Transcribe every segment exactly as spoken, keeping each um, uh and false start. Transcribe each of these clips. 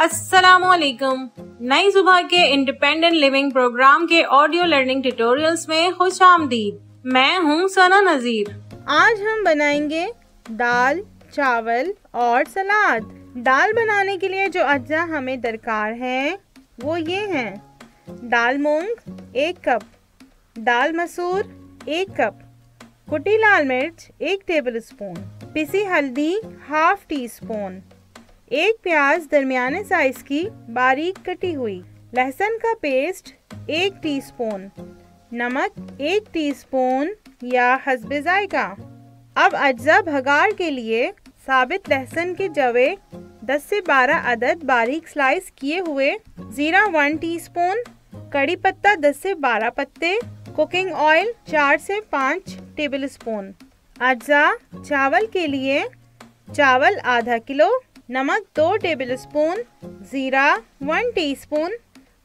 अस्सलामुअलैकुम। नई सुबह के independent living program के ऑडियो लर्निंग ट्यूटोरियल्स में खुश आमदीद। मैं हूँ सना नजीर। आज हम बनाएंगे दाल, चावल और सलाद। दाल बनाने के लिए जो अज्जा हमें दरकार हैं वो ये हैं: दाल मूंग एक कप, दाल मसूर एक कप, कुटी लाल मिर्च एक टेबलस्पून, पिसी हल्दी हाफ टी स्पून, एक प्याज दरमियाने साइज की बारीक कटी हुई, लहसुन का पेस्ट एक टीस्पून, नमक एक टीस्पून या हस्बे जायका। अब अज्जा भगाड़ के लिए साबित लहसुन के जवे दस से बारह अदद बारीक स्लाइस किए हुए, जीरा एक टीस्पून, कड़ी पत्ता दस से बारह पत्ते, कुकिंग ऑयल चार से पाँच टेबलस्पून। अज्जा चावल के लिए चावल आधा किलो, नमक दो टेबलस्पून, जीरा एक टीस्पून,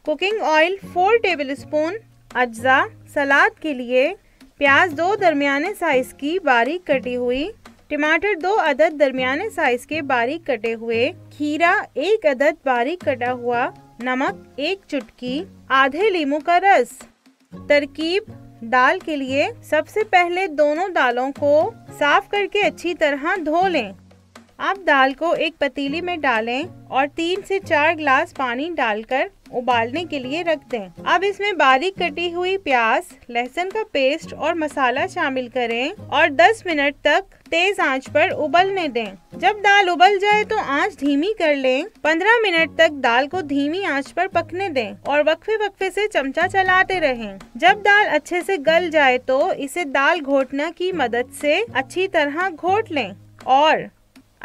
कुकिंग ऑयल चार टेबलस्पून। अज्जा सलाद के लिए प्याज दो दरमियाने साइज़ की बारीक कटी हुई, टमाटर दो अदद दरमियाने साइज़ के बारीक कटे हुए, खीरा एक अदद बारीक कटा हुआ, नमक एक चुटकी, आधे लीमू का रस। तरकीब दाल के लिए सबसे पहले दोनों दालों को साफ करके अच्छी तरह धो लें। आप दाल को एक पतीली में डालें और तीन से चार गिलास पानी डालकर उबालने के लिए रख दें। अब इसमें बारीक कटी हुई प्याज, लहसुन का पेस्ट और मसाला शामिल करें और दस मिनट तक तेज आंच पर उबलने दें। जब दाल उबल जाए तो आंच धीमी कर लें। पंद्रह मिनट तक दाल को धीमी आंच पर पकने दें और वक्फे वक्फे से चमचा चलाते रहें। जब दाल अच्छे से गल जाए तो इसे दाल घोटना की मदद से अच्छी तरह घोट लें। और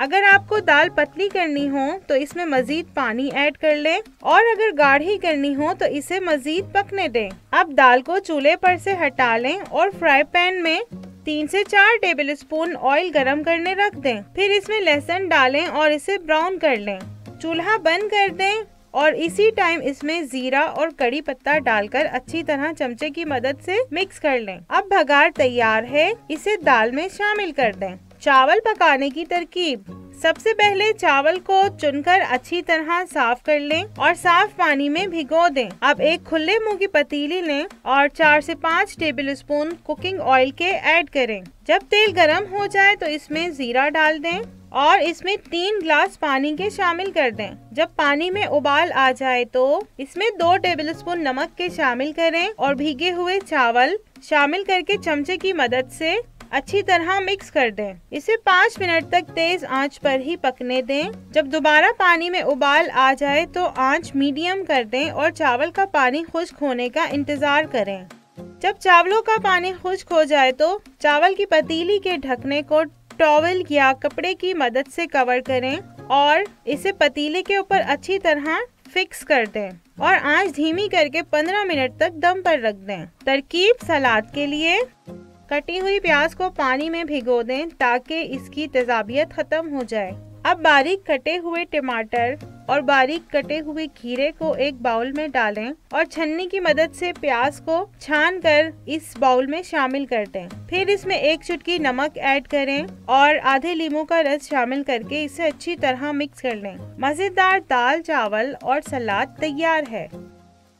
अगर आपको दाल पतली करनी हो तो इसमें मज़ीद पानी ऐड कर लें और अगर गाढ़ी करनी हो तो इसे मज़ीद पकने दें। अब दाल को चूल्हे पर से हटा लें और फ्राई पैन में तीन से चार टेबलस्पून ऑयल गरम करने रख दें। फिर इसमें लहसुन डालें और इसे ब्राउन कर लें। चूल्हा बंद कर दें और इसी टाइम इसमें जीरा और कड़ी पत्ता डालकर अच्छी तरह चमचे की मदद से मिक्स कर लें। अब भगाड़ तैयार है, इसे दाल में शामिल कर दें। चावल पकाने की तरकीब: सबसे पहले चावल को चुनकर अच्छी तरह साफ कर लें और साफ पानी में भिगो दें। अब एक खुले मुंह की पतीली लें और चार से पाँच टेबलस्पून कुकिंग ऑयल के ऐड करें। जब तेल गरम हो जाए तो इसमें जीरा डाल दें और इसमें तीन ग्लास पानी के शामिल कर दें। जब पानी में उबाल आ जाए तो इसमें दो टेबलस्पून नमक के शामिल करें और भीगे हुए चावल शामिल करके चमचे की मदद से अच्छी तरह मिक्स कर दें। इसे पाँच मिनट तक तेज आंच पर ही पकने दें। जब दोबारा पानी में उबाल आ जाए तो आंच मीडियम कर दें और चावल का पानी खुश्क होने का इंतज़ार करें। जब चावलों का पानी खुश्क हो जाए तो चावल की पतीली के ढकने को टॉवल या कपड़े की मदद से कवर करें और इसे पतीले के ऊपर अच्छी तरह फिक्स कर दें और आंच धीमी करके पंद्रह मिनट तक दम पर रख दें। तरकीब सलाद के लिए: कटी हुई प्याज को पानी में भिगो दें ताकि इसकी तेजाबियत खत्म हो जाए। अब बारीक कटे हुए टमाटर और बारीक कटे हुए खीरे को एक बाउल में डालें और छन्नी की मदद से प्याज को छान कर इस बाउल में शामिल कर दें। फिर इसमें एक चुटकी नमक ऐड करें और आधे लीमू का रस शामिल करके इसे अच्छी तरह मिक्स कर लें। मजेदार दाल, चावल और सलाद तैयार है।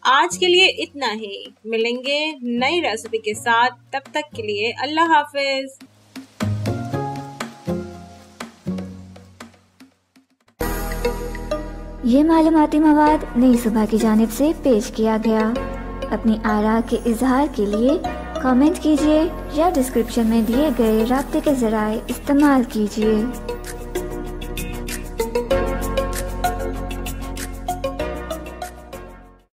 आज के लिए इतना ही। मिलेंगे नई रेसिपी के साथ, तब तक के लिए अल्लाह हाफिज। ये मालूमाती मवाद नई सुबह की जानिब से पेश किया गया। अपनी आरा के इजहार के लिए कमेंट कीजिए या डिस्क्रिप्शन में दिए गए राब्ते के जराए इस्तेमाल कीजिए।